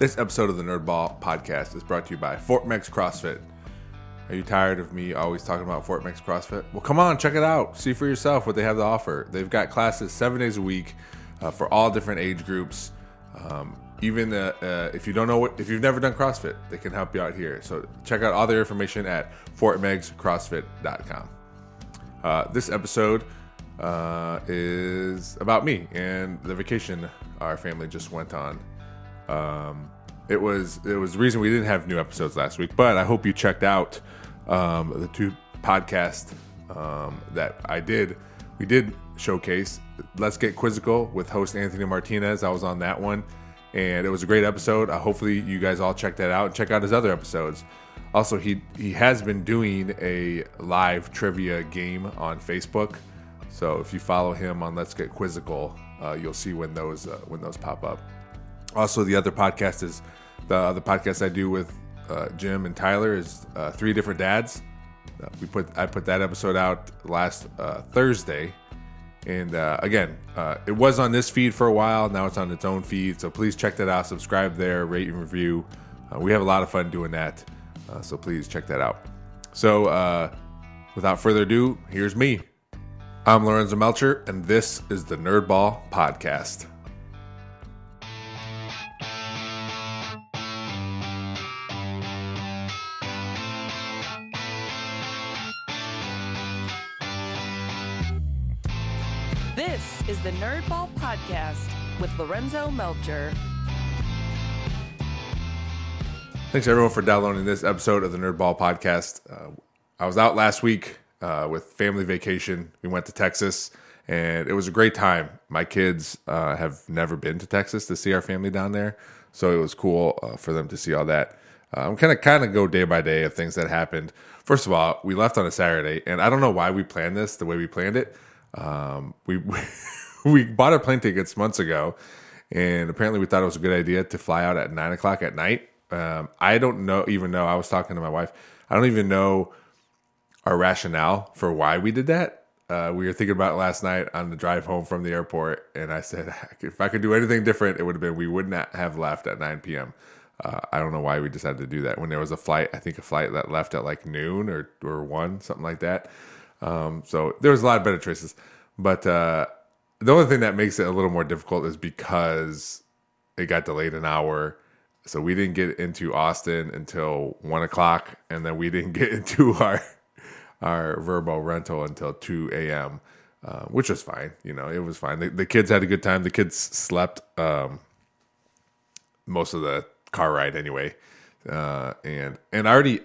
This episode of the Nerdball Podcast is brought to you by Fort Mag's CrossFit. Are you tired of me always talking about Fort Mag's CrossFit? Well, come on, check it out. See for yourself what they have to offer. They've got classes 7 days a week for all different age groups. Even if you don't know if you've never done CrossFit, they can help you out here. So check out all their information at fortmagscrossfit.com. This episode is about me and the vacation our family just went on. It was the reason we didn't have new episodes last week, but I hope you checked out the two podcasts that I did. We did showcase Let's Get Quizzical with host Anthony Martinez. I was on that one, and it was a great episode. Hopefully you guys all check that out and check out his other episodes. Also, he has been doing a live trivia game on Facebook, so if you follow him on Let's Get Quizzical, you'll see when those pop up. Also, the other podcast is the other podcast I do with Jim and Tyler is Three Different Dads. I put that episode out last Thursday, and again, it was on this feed for a while. Now it's on its own feed, so please check that out. Subscribe there, rate and review. We have a lot of fun doing that, so please check that out. So, without further ado, here's me. I'm Lorenzo Melcher, and this is the Nerdball Podcast. This is the Nerdball Podcast with Lorenzo Melcher. Thanks everyone for downloading this episode of the Nerdball Podcast. I was out last week with family vacation. We went to Texas, and it was a great time. My kids have never been to Texas to see our family down there, so it was cool for them to see all that. I'm kind of go day by day of things that happened. First of all, we left on a Saturday, and I don't know why we planned this the way we planned it. We bought our plane tickets months ago, and apparently we thought it was a good idea to fly out at 9 o'clock at night. I don't even know. I was talking to my wife. I don't even know our rationale for why we did that. We were thinking about it last night on the drive home from the airport, and I said, if I could do anything different, it would have been we would not have left at 9 p.m. I don't know why we decided to do that when there was a flight. I think a flight that left at like noon or 1, something like that. So there was a lot of better choices, but, the only thing that makes it a little more difficult is because it got delayed an hour. So we didn't get into Austin until 1 o'clock, and then we didn't get into our Verbo rental until 2 a.m., which was fine. You know, it was fine. The kids had a good time. The kids slept, most of the car ride anyway. And I already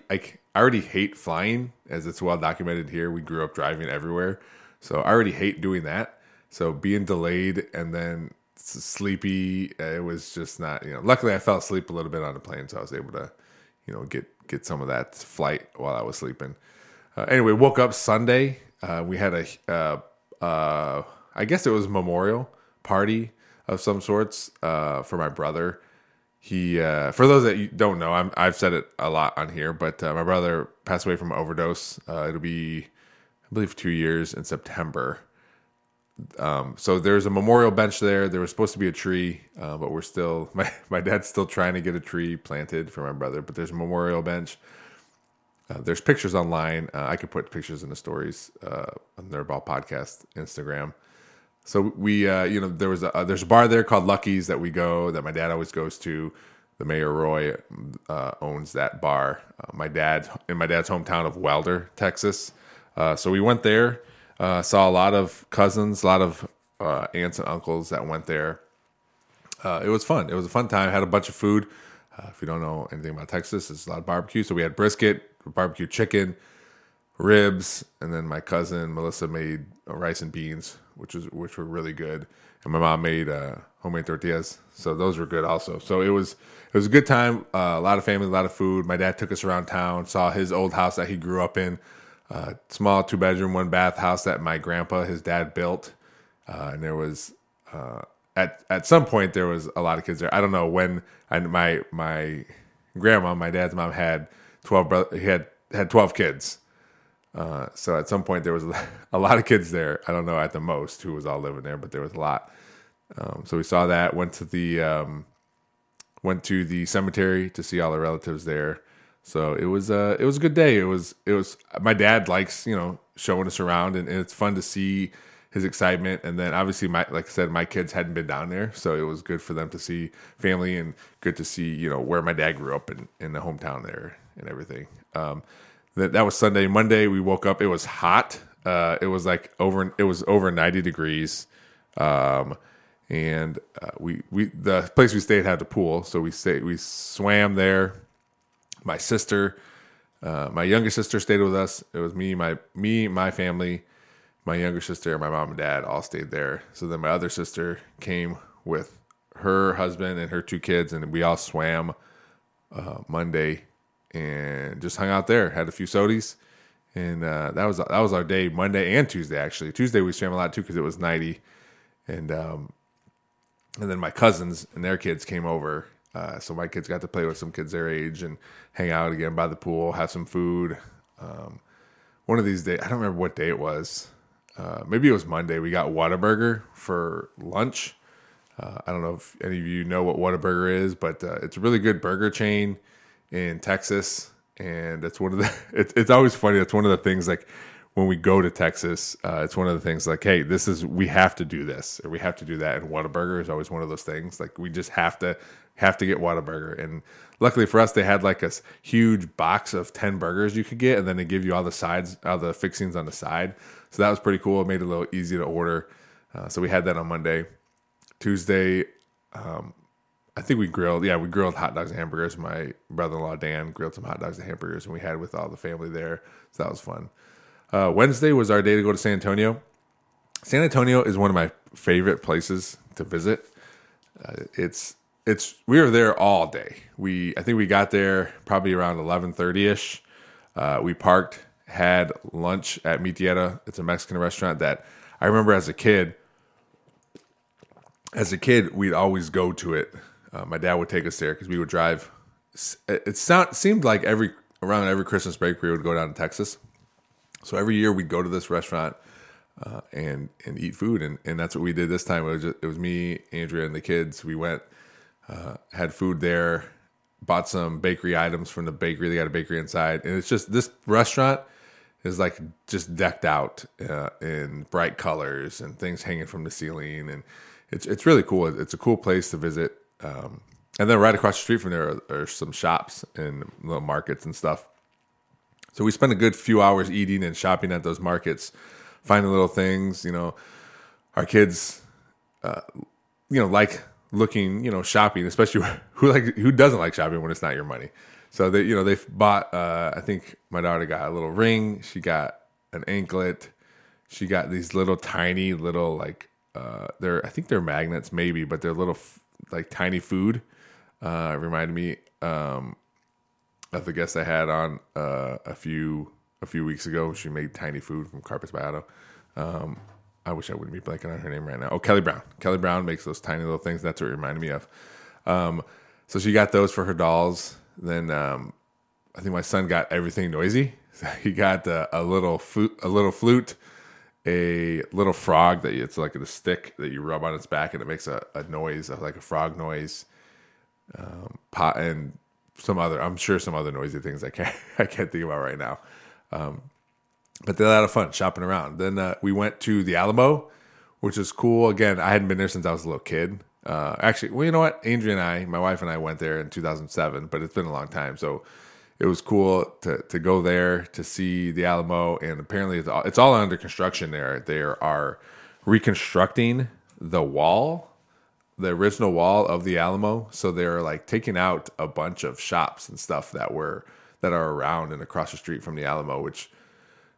hate flying, as it's well documented here. We grew up driving everywhere, so I already hate doing that. So being delayed and then sleepy, it was just not, you know. Luckily, I fell asleep a little bit on the plane, so I was able to, you know, get some of that flight while I was sleeping. Anyway, woke up Sunday. We had a I guess it was a memorial party of some sorts for my brother. He, for those that don't know, I've said it a lot on here, but my brother passed away from an overdose. It'll be, I believe, 2 years in September. So there's a memorial bench there. There was supposed to be a tree, but we're still, my dad's still trying to get a tree planted for my brother, but there's a memorial bench. There's pictures online. I could put pictures in the stories on the Nerdball Podcast Instagram. So we, you know, there's a bar there called Lucky's that my dad always goes to. The mayor, Roy, owns that bar. My dad's hometown of Wilder, Texas. So we went there, saw a lot of cousins, a lot of aunts and uncles that went there. It was fun. It was a fun time. Had a bunch of food. If you don't know anything about Texas, it's a lot of barbecue. So we had brisket, barbecue chicken, ribs, and then my cousin Melissa made rice and beans, which were really good, and my mom made homemade tortillas, so those were good also. So it was a good time, a lot of family, a lot of food. My dad took us around town, saw his old house that he grew up in, small 2-bedroom, 1-bath house that my grandpa, his dad, built, and there was at some point there was a lot of kids there. I don't know when. And my grandma, my dad's mom, had 12 brothers. He had 12 kids. So at some point there was a lot of kids there. I don't know at the most who was all living there, but there was a lot. So we saw that, went to the, Went to the cemetery to see all the relatives there. So it was a good day. It was my dad likes, you know, showing us around, and it's fun to see his excitement. And then obviously like I said, my kids hadn't been down there, so it was good for them to see family and good to see, you know, where my dad grew up in the hometown there and everything. That was Sunday. Monday we woke up. It was hot. It was over 90 degrees. And the place we stayed had the pool, so we swam there. My sister, my younger sister stayed with us. It was me, my family, my younger sister, and my mom and dad all stayed there. So then my other sister came with her husband and her two kids, and we all swam Monday and just hung out there, had a few sodies, and that was our day Monday and Tuesday actually. Tuesday we swam a lot too because it was 90, and then my cousins and their kids came over. So my kids got to play with some kids their age and hang out again by the pool, have some food. One of these days, I don't remember what day it was. Maybe it was Monday. We got Whataburger for lunch. I don't know if any of you know what Whataburger is, but it's a really good burger chain in Texas. And it's one of the. It's always funny. It's one of the things like when we go to Texas, it's one of the things like, hey, we have to do this or we have to do that. And Whataburger is always one of those things like we just have to get Whataburger. And luckily for us, they had like a huge box of 10 burgers you could get, and then they give you all the sides, all the fixings on the side. So that was pretty cool. It made it a little easy to order. So we had that on Monday. Tuesday, I think we grilled. Yeah, we grilled hot dogs and hamburgers. My brother-in-law, Dan, grilled some hot dogs and hamburgers, and we had with all the family there. So that was fun. Wednesday was our day to go to San Antonio. San Antonio is one of my favorite places to visit. We were there all day. I think we got there probably around 11:30ish. We parked, had lunch at Mi Tierra. It's a Mexican restaurant that I remember as a kid, we'd always go to it. My dad would take us there because we would drive. It seemed like around every Christmas break, we would go down to Texas. So every year we'd go to this restaurant and eat food. And that's what we did this time. It was me, Andrea, and the kids. We went. Had food there, bought some bakery items from the bakery. They got a bakery inside, and it's just this restaurant is like just decked out in bright colors and things hanging from the ceiling, and it's really cool. It's a cool place to visit. And then right across the street from there are some shops and little markets and stuff. So we spent a good few hours eating and shopping at those markets, finding little things. You know, our kids, like. Looking, shopping, especially who doesn't like shopping when it's not your money. So they, they bought. I think my daughter got a little ring. She got an anklet. She got these tiny little like they're. I think they're magnets, maybe, but they're little like tiny food. Reminded me of the guest I had on a few weeks ago. She made tiny food from Carpets by Otto. I wish I wouldn't be blanking on her name right now. Oh, Kelly Brown. Kelly Brown makes those tiny little things. That's what it reminded me of. So she got those for her dolls. Then I think my son got everything noisy. So he got a little flute, a little frog that it's like a stick that you rub on its back and it makes a noise, like a frog noise, pot, and I'm sure some other noisy things I can't think about right now. But they had a lot of fun shopping around. Then we went to the Alamo, which is cool. Again, I hadn't been there since I was a little kid. You know what? Andrea and I, my wife and I, went there in 2007, but it's been a long time. So it was cool to go there to see the Alamo. And apparently it's all under construction there. They are reconstructing the wall, the original wall of the Alamo. So they're like taking out a bunch of shops and stuff that are around and across the street from the Alamo, which...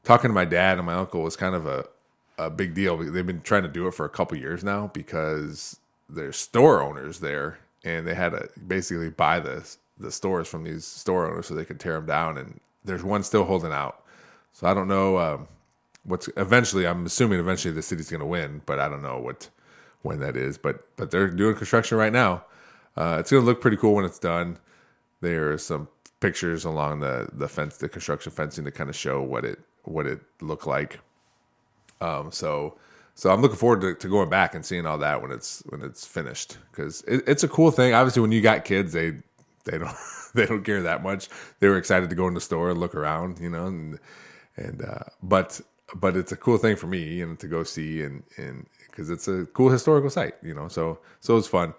Talking to my dad and my uncle was kind of a big deal. They've been trying to do it for a couple years now because there's store owners there, and they had to basically buy the stores from these store owners so they could tear them down. And there's one still holding out. So I don't know I'm assuming eventually the city's going to win, but I don't know when that is. But they're doing construction right now. It's going to look pretty cool when it's done. There are some pictures along the fence, the construction fencing, to kind of show what it looked like. So I'm looking forward to going back and seeing all that when it's finished, because it's a cool thing. Obviously, when you got kids, they don't care that much. They were excited to go in the store and look around, you know, but it's a cool thing for me, you know, to go see, and because it's a cool historical site, you know. So it's fun.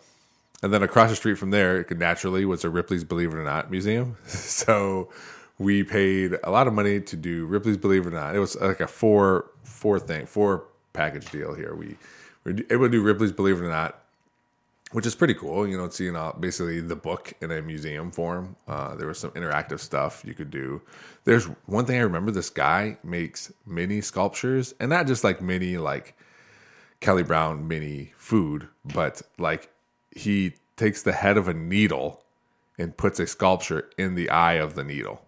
And then across the street from there, naturally, was a Ripley's Believe It or Not museum. So we paid a lot of money to do Ripley's Believe It or Not. It was like a four package deal here. We were able to do Ripley's Believe It or Not, which is pretty cool. You know, seeing all, basically the book in a museum form. There was some interactive stuff you could do. There's one thing I remember. This guy makes mini sculptures, and not just like mini like Kelly Brown mini food, but like he takes the head of a needle and puts a sculpture in the eye of the needle,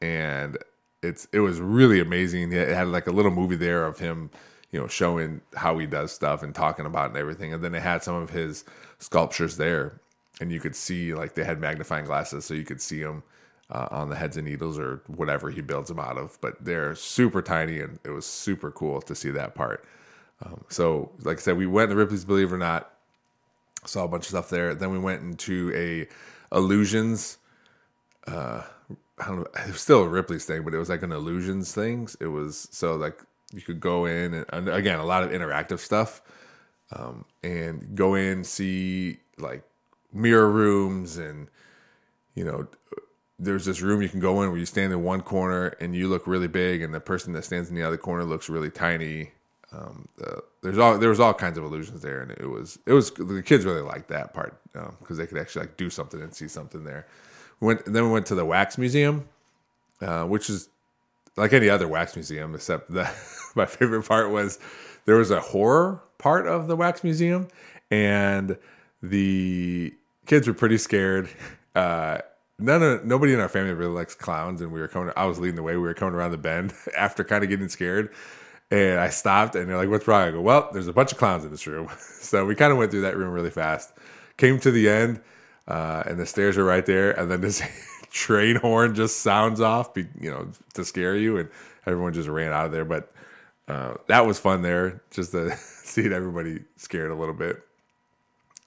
and it was really amazing. It had like a little movie there of him, you know, showing how he does stuff and talking about it and everything. And then they had some of his sculptures there, and you could see, like, they had magnifying glasses, so you could see them on the heads and needles or whatever he builds them out of. But they're super tiny, and it was super cool to see that part. So, like I said, we went to Ripley's Believe It or Not, saw a bunch of stuff there. Then we went into a Illusions, I don't know, it was still a Ripley's thing, but it was like an Illusions thing. It was, so like, you could go in and again, a lot of interactive stuff, and go in, see like mirror rooms, and, you know, there's this room you can go in where you stand in one corner and you look really big, and the person that stands in the other corner looks really tiny. There was all kinds of illusions there, and it was the kids really liked that part, because they could actually like do something and see something there. Then we went to the Wax Museum, which is like any other wax museum, except that my favorite part was there was a horror part of the wax museum, and the kids were pretty scared. Nobody in our family really likes clowns, and I was leading the way. We were coming around the bend after kind of getting scared, and I stopped, and they're like, "What's wrong?" I go, "Well, there's a bunch of clowns in this room." So we kind of went through that room really fast, came to the end, and the stairs are right there, and then this train horn just sounds off, you know, to scare you, and everyone just ran out of there. But that was fun there, just to see everybody scared a little bit.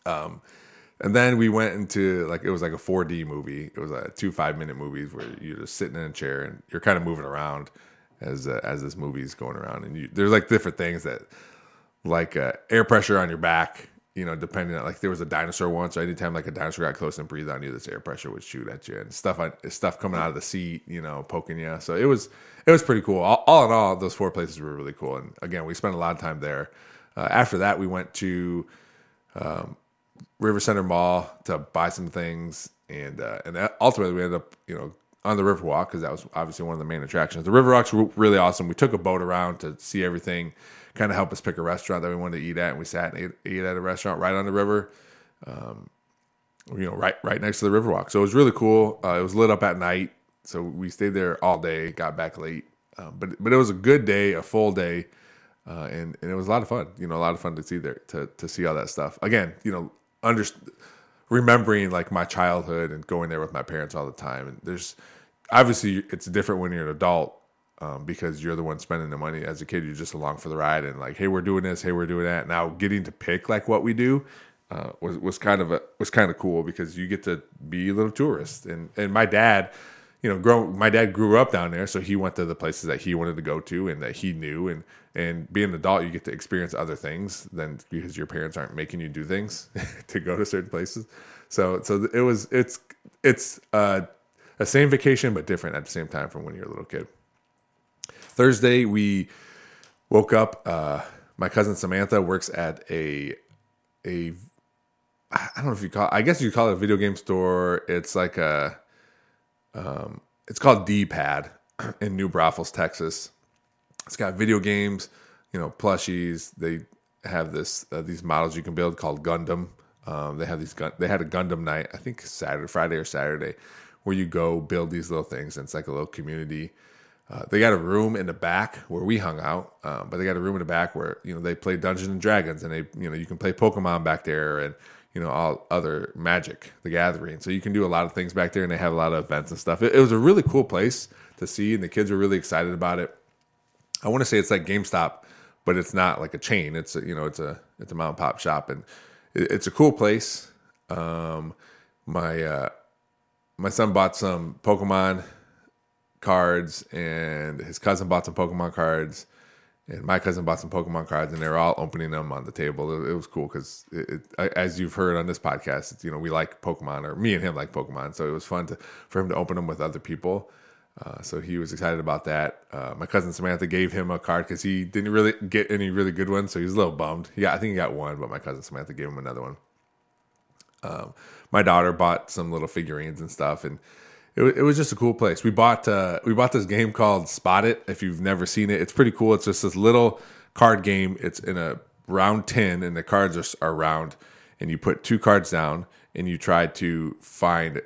And then we went into, like, it was like a 4D movie. It was like 2 5-minute movies where you're just sitting in a chair and you're kind of moving around as this movie's going around, and there's like different things that, like, air pressure on your back. You know, depending on, like, there was a dinosaur once, so anytime like a dinosaur got close and breathed on you, this air pressure would shoot at you, and stuff coming out of the seat, you know, poking you. So it was pretty cool. All in all, those 4 places were really cool. And again, we spent a lot of time there. After that, we went to River Center Mall to buy some things, and ultimately we ended up, you know, on the Riverwalk, because that was obviously one of the main attractions. The Riverwalk's really awesome. We took a boat around to see everything, kind of help us pick a restaurant that we wanted to eat at, and we sat and ate at a restaurant right on the river, you know, right next to the Riverwalk. So it was really cool. It was lit up at night, so we stayed there all day, got back late, but it was a good day, a full day, and it was a lot of fun. You know, a lot of fun to see there, to see all that stuff. Again, you know, remembering like my childhood and going there with my parents all the time. And there's obviously, it's different when you're an adult. Because you're the one spending the money. As a kid, you're just along for the ride, and like, hey, we're doing this, hey, we're doing that. Now getting to pick like what we do was kind of cool, because you get to be a little tourist. And my dad, you know, my dad grew up down there, so he went to the places that he wanted to go to and that he knew. And being an adult, you get to experience other things than, because your parents aren't making you do things to go to certain places. So it was it's a same vacation, but different at the same time from when you're a little kid. Thursday, we woke up. My cousin Samantha works at a I don't know if you call it, I guess you call it a video game store. It's like a it's called D-Pad in New Braunfels, Texas. It's got video games, you know, plushies. They have this these models you can build called Gundam. They had a Gundam night, I think Friday or Saturday, where you go build these little things, and it's like a little community. They got a room in the back where we hung out, but they got a room in the back where, you know, they play Dungeons and Dragons, and they, you know, you can play Pokemon back there, and, you know, all other Magic the Gathering. So you can do a lot of things back there, and they have a lot of events and stuff. It was a really cool place to see, and the kids were really excited about it. I want to say it's like GameStop but it's not like a chain. It's a, you know, it's a mom and pop shop, and it's a cool place. My son bought some Pokemon cards, and his cousin bought some Pokemon cards, and my cousin bought some Pokemon cards, and they were all opening them on the table. It was cool because, as you've heard on this podcast, it's, you know, we like Pokemon, or me and him like Pokemon, so it was fun for him to open them with other people. So he was excited about that. My cousin Samantha gave him a card because he didn't really get any really good ones, so he was a little bummed. Yeah, I think he got one, but my cousin Samantha gave him another one. My daughter bought some little figurines and stuff, and it was just a cool place. We bought this game called Spot It. If you've never seen it, it's pretty cool. It's just this little card game. It's in a round tin, and the cards are round, and you put two cards down, and you try to find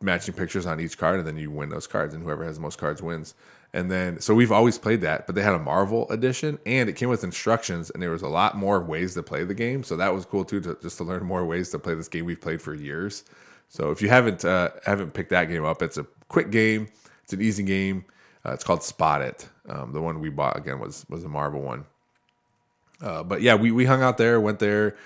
matching pictures on each card, and then you win those cards, and whoever has the most cards wins. And then, so we've always played that, but they had a Marvel edition, and it came with instructions, and there was a lot more ways to play the game, so that was cool too, just to learn more ways to play this game we've played for years. So if you haven't picked that game up, it's a quick game, it's an easy game. It's called Spot It. The one we bought again was a Marvel one. But yeah, we hung out there, went there.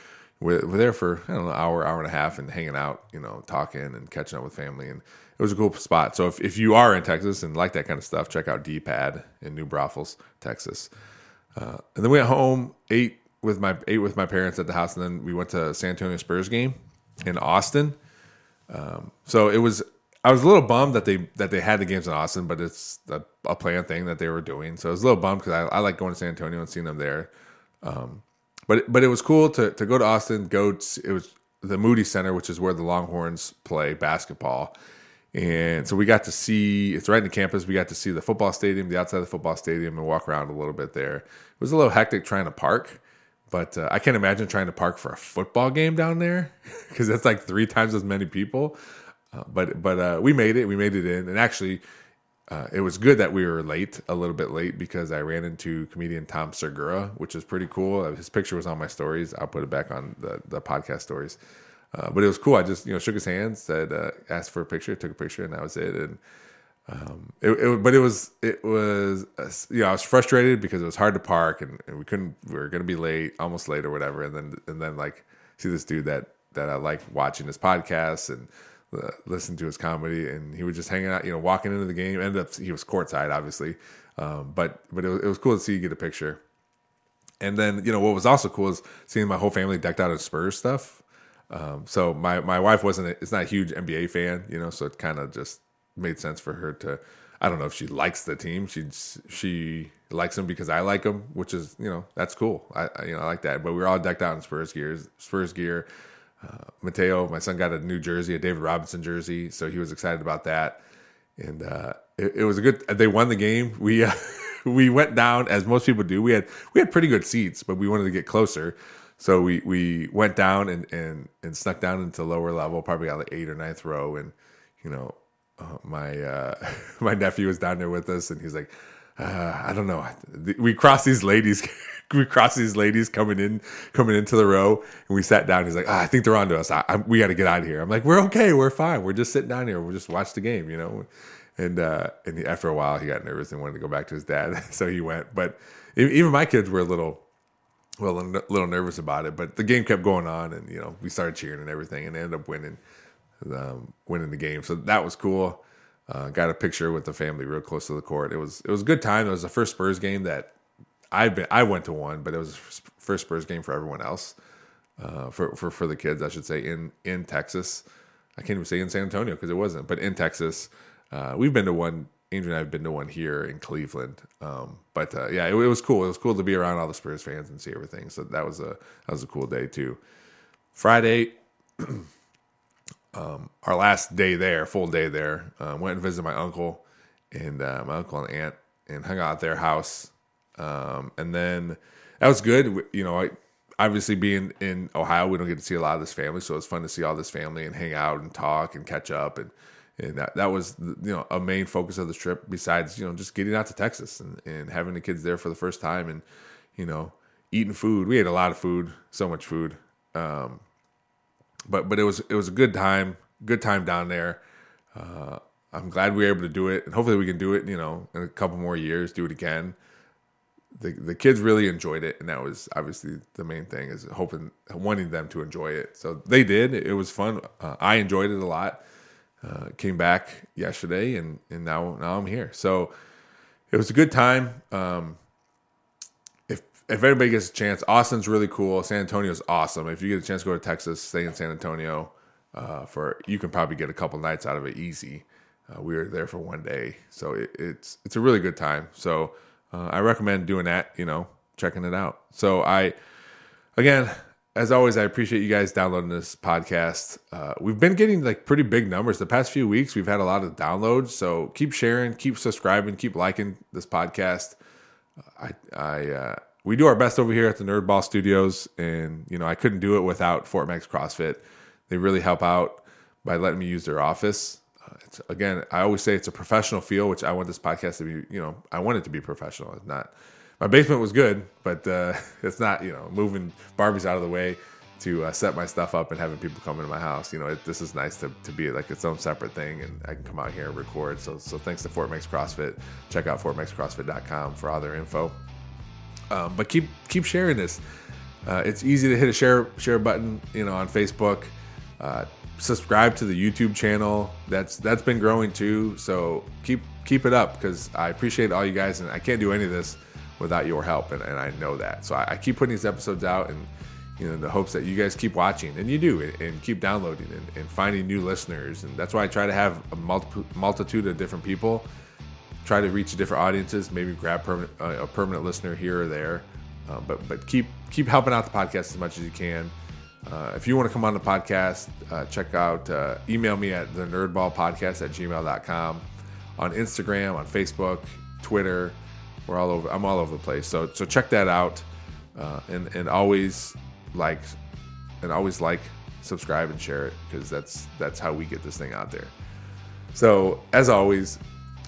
We're there for, I don't know, hour and a half, and hanging out, you know, talking and catching up with family. And it was a cool spot. So if you are in Texas and like that kind of stuff, check out D-Pad in New Braunfels, Texas. And then we went home, ate with my parents at the house. And then we went to San Antonio Spurs game in Austin. So it was, I was a little bummed that they had the games in Austin, but it's a planned thing that they were doing. So I was a little bummed because I like going to San Antonio and seeing them there. But it was cool to go to Austin. It was the Moody Center, which is where the Longhorns play basketball, and so we got to see. It's right in the campus. We got to see the football stadium, the outside of the football stadium, and walk around a little bit there. It was a little hectic trying to park, but I can't imagine trying to park for a football game down there because that's like 3 times as many people. But we made it. We made it in, and actually. It was good that we were a little bit late, because I ran into comedian Tom Segura, which is pretty cool. His picture was on my stories. I'll put it back on the podcast stories. But it was cool. I just, you know, shook his hand, said, asked for a picture, took a picture, and that was it. And I was frustrated because it was hard to park, and we were going to be late, almost late or whatever. And then like see this dude that I like watching his podcasts and listen to his comedy, and he was just hanging out, you know, walking into the game. Ended up he was courtside, obviously, but it was cool to see you get a picture. And then, you know, what was also cool is seeing my whole family decked out in Spurs stuff. So my wife is not a huge NBA fan, you know, so it kind of just made sense for her to. I don't know if she likes the team. She likes them because I like them, which is, you know, that's cool. I like that. But we were all decked out in Spurs gear. Mateo, my son, got a new jersey, a David Robinson jersey, so he was excited about that. And it was a good. They won the game. We went down, as most people do. We had pretty good seats, but we wanted to get closer, so we went down and snuck down into lower level, probably on the 8th or 9th row. And you know, my nephew was down there with us, and he's like, I don't know. We crossed these ladies coming into the row, and we sat down. He's like, I think they're onto us. We got to get out of here. I'm like, we're okay. We're fine. We're just sitting down here. We'll just watch the game, you know? And after a while, he got nervous and wanted to go back to his dad. So he went, but even my kids were a little nervous about it, but the game kept going on, and, you know, we started cheering and everything, and ended up winning the game. So that was cool. Got a picture with the family real close to the court. It was a good time. It was the first Spurs game that I went to one, but it was the first Spurs game for everyone else, for the kids, I should say, in Texas. I can't even say in San Antonio because it wasn't, but in Texas, we've been to one. Andrew and I have been to one here in Cleveland. Yeah, it was cool. It was cool to be around all the Spurs fans and see everything. So that was a cool day too. Friday. Our last day there, full day there, went and visited my uncle and aunt, and hung out at their house. And then that was good. You know, obviously being in Ohio, we don't get to see a lot of this family, so it was fun to see all this family and hang out and talk and catch up. And that was, you know, a main focus of the trip, besides, you know, just getting out to Texas and having the kids there for the first time, and, you know, eating food. We ate a lot of food, so much food. But it was a good time down there. I'm glad we were able to do it, and hopefully we can do it, you know, in a couple more years, do it again. the kids really enjoyed it, and that was obviously the main thing, is wanting them to enjoy it. So they did. It was fun. I enjoyed it a lot. Came back yesterday, and now I'm here. So it was a good time. If anybody gets a chance, Austin's really cool. San Antonio's awesome. If you get a chance to go to Texas, stay in San Antonio. You can probably get a couple nights out of it easy. We were there for one day, so it's a really good time. So I recommend doing that, checking it out. So again, as always, I appreciate you guys downloading this podcast. We've been getting pretty big numbers the past few weeks. We've had a lot of downloads, so keep sharing, keep subscribing, keep liking this podcast. We do our best over here at the Nerdball Studios, and I couldn't do it without Fort Mag's CrossFit. They really help out by letting me use their office. I always say it's a professional feel, which I want this podcast to be. I want it to be professional. It's not. My basement was good, but it's not. Moving Barbies out of the way to set my stuff up and having people come into my house. This is nice to be its own separate thing, and I can come out here and record. So thanks to Fort Mag's CrossFit. Check out fortmagscrossfit.com for all their info. But keep sharing this. It's easy to hit a share button, on Facebook. Subscribe to the YouTube channel. That's been growing too. So keep it up, because I appreciate all you guys, and I can't do any of this without your help, and I know that. So I keep putting these episodes out, and in the hopes that you guys keep watching, and you do, and keep downloading, and finding new listeners. And that's why I try to have a multitude of different people, try to reach different audiences, maybe grab a permanent listener here or there, but keep helping out the podcast as much as you can. If you want to come on the podcast, email me at thenerdballpodcast@gmail.com, on Instagram, on Facebook, Twitter. We're all over. I'm all over the place. So check that out, and always subscribe and share it, because that's how we get this thing out there. So as always,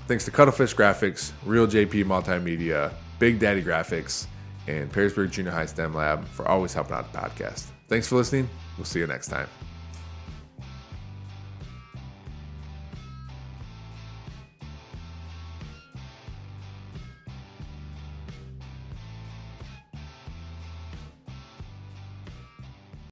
thanks to Cuttlefish Graphics, Real JP Multimedia, Big Daddy Graphics, and Pearsburg Junior High STEM Lab for always helping out the podcast. Thanks for listening. We'll see you next time.